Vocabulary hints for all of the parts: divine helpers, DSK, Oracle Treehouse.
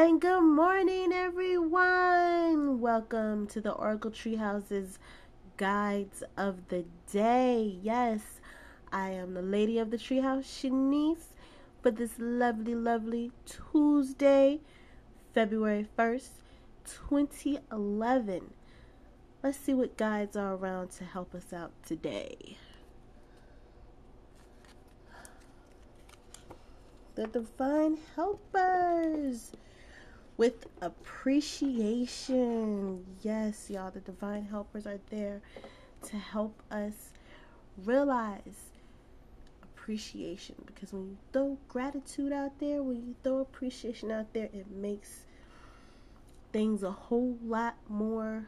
And good morning, everyone. Welcome to the Oracle Treehouse's Guides of the Day. Yes, I am the lady of the treehouse, Shanice, for this lovely, lovely Tuesday, February 1st, 2011. Let's see what guides are around to help us out today. The divine helpers with appreciation. Yes, y'all, the divine helpers are there to help us realize appreciation, because when you throw gratitude out there, when you throw appreciation out there, it makes things a whole lot more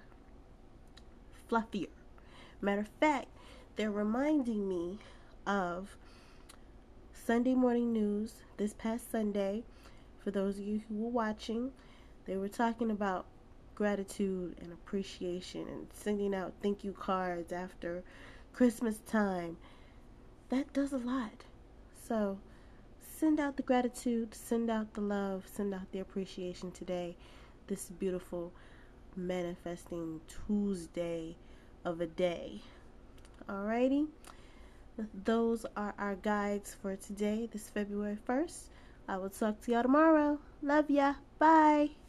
fluffier. Matter of fact, they're reminding me of Sunday morning news this past Sunday. For those of you who were watching, they were talking about gratitude and appreciation and sending out thank you cards after Christmas time. That does a lot. So send out the gratitude, send out the love, send out the appreciation today, this beautiful manifesting Tuesday of a day. Alrighty. Those are our guides for today, this February 1st. I will talk to y'all tomorrow. Love ya. Bye.